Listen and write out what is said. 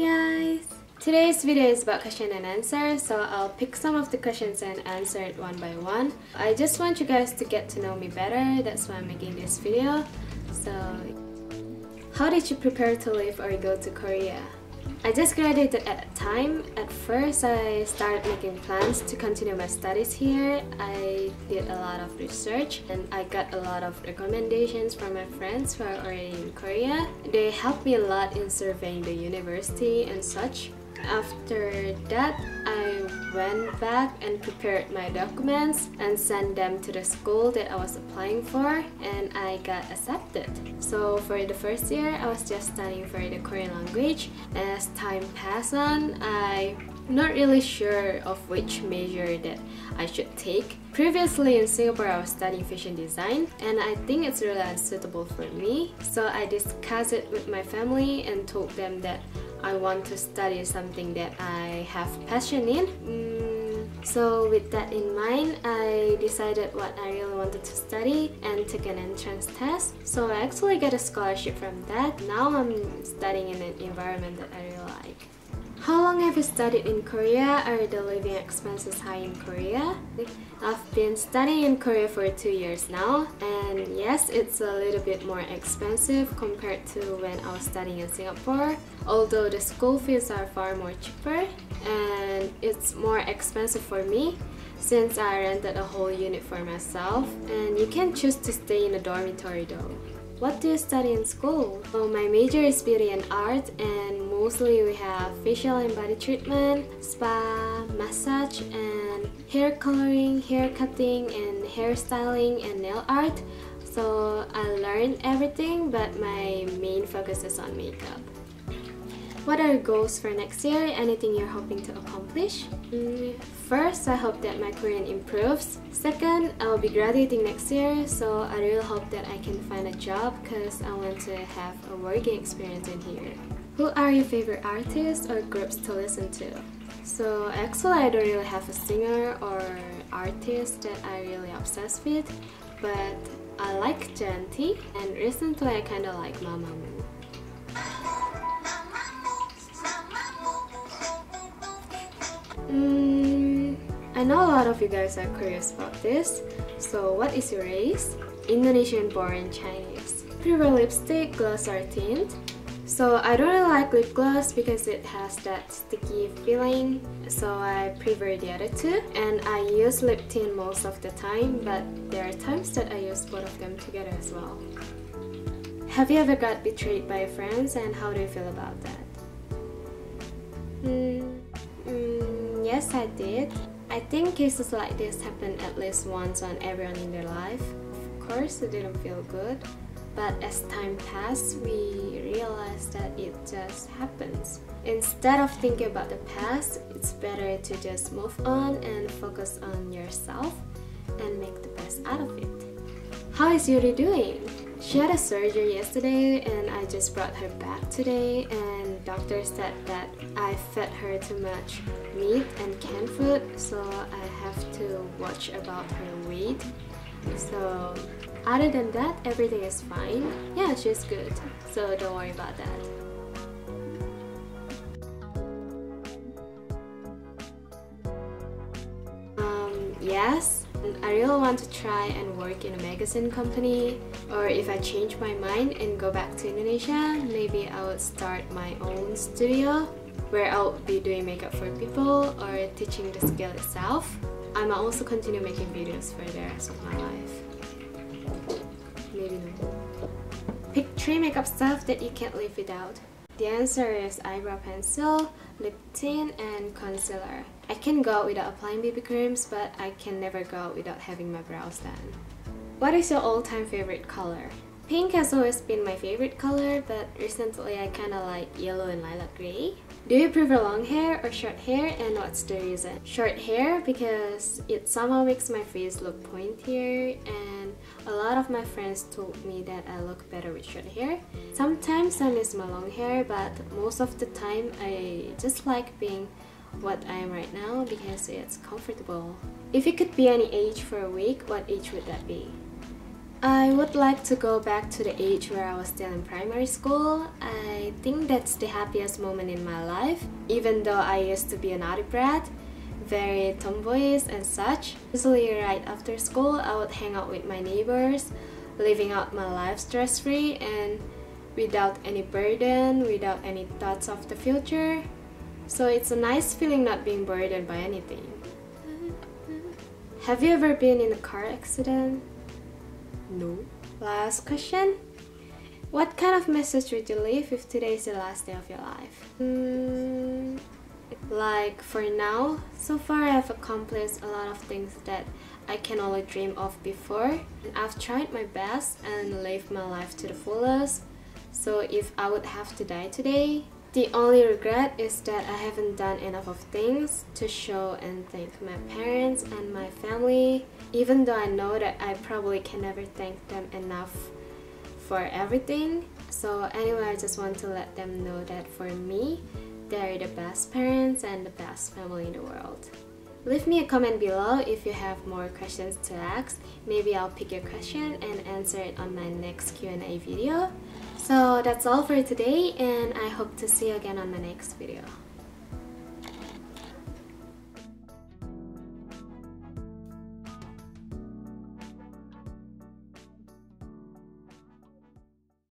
Hey guys! Today's video is about question and answer, so I'll pick some of the questions and answer it one by one. I just want you guys to get to know me better, that's why I'm making this video. So, how did you prepare to live or go to Korea? I just graduated at a time. At first, I started making plans to continue my studies here. I did a lot of research and I got a lot of recommendations from my friends who are already in Korea. They helped me a lot in surveying the university and such. After that, I went back and prepared my documents and sent them to the school that I was applying for, and I got accepted. So for the first year, I was just studying for the Korean language. As time passed on, I'm not really sure of which major that I should take. Previously in Singapore, I was studying fashion design, and I think it's really unsuitable for me. So I discussed it with my family and told them that I want to study something that I have passion in. So with that in mind, I decided what I really wanted to study and took an entrance test. So I actually got a scholarship from that. Now I'm studying in an environment that I really like. How long have you studied in Korea? Are the living expenses high in Korea? I've been studying in Korea for 2 years now, and yes, it's a little bit more expensive compared to when I was studying in Singapore, although the school fees are far more cheaper, and it's more expensive for me since I rented a whole unit for myself, and you can choose to stay in a dormitory though. What do you study in school? So my major is beauty and art, and mostly we have facial and body treatment, spa, massage, and hair coloring, hair cutting, and hairstyling, and nail art. So I learned everything, but my main focus is on makeup. What are your goals for next year? Anything you're hoping to accomplish? First, I hope that my Korean improves. Second, I'll be graduating next year, so I really hope that I can find a job because I want to have a working experience in here. Who are your favorite artists or groups to listen to? So actually, I don't really have a singer or artist that I really obsessed with, but I like JENNIE, and recently I kind of like Mamamoo. I know a lot of you guys are curious about this. So what is your race? Indonesian born Chinese. Prefer lipstick, gloss or tint? So I don't really like lip gloss because it has that sticky feeling, so I prefer the other two. And I use lip tint most of the time, but there are times that I use both of them together as well. Have you ever got betrayed by your friends, and how do you feel about that? Yes, I did. I think cases like this happen at least once on everyone in their life. Of course, it didn't feel good, but as time passed, we realized that it just happens. Instead of thinking about the past, it's better to just move on and focus on yourself and make the best out of it. How is Yuri doing? She had a surgery yesterday, and I just brought her back today, and doctor said that I fed her too much meat and canned food, so I have to watch about her weight. So other than that, everything is fine. Yeah, she's good, so don't worry about that. Yes, I really want to try and work in a magazine company, or if I change my mind and go back to Indonesia, maybe I would start my own studio where I would be doing makeup for people or teaching the skill itself. I might also continue making videos for the rest of my life. Maybe not. Pick 3 makeup stuff that you can't live without. The answer is eyebrow pencil, lip tint, and concealer. I can go out without applying BB creams, but I can never go out without having my brows done. What is your all-time favorite color? Pink has always been my favorite color, but recently I kinda like yellow and lilac gray. Do you prefer long hair or short hair, and what's the reason? Short hair, because it somehow makes my face look pointier, and a lot of my friends told me that I look better with short hair. Sometimes I miss my long hair, but most of the time I just like being what I am right now because it's comfortable. If you could be any age for a week, what age would that be? I would like to go back to the age where I was still in primary school. I think that's the happiest moment in my life, even though I used to be an naughty brat, very tomboyish and such. Usually right after school, I would hang out with my neighbors, living out my life stress-free and without any burden, without any thoughts of the future. So it's a nice feeling not being burdened by anything. Have you ever been in a car accident? No. Last question. What kind of message would you leave if today is the last day of your life? Like for now, so far I have accomplished a lot of things that I can only dream of before. And I've tried my best and lived my life to the fullest. So if I would have to die today, the only regret is that I haven't done enough of things to show and thank my parents and my family, even though I know that I probably can never thank them enough for everything. So anyway, I just want to let them know that for me, they're the best parents and the best family in the world. Leave me a comment below if you have more questions to ask. Maybe I'll pick your question and answer it on my next Q&A video. So that's all for today, and I hope to see you again on my next video.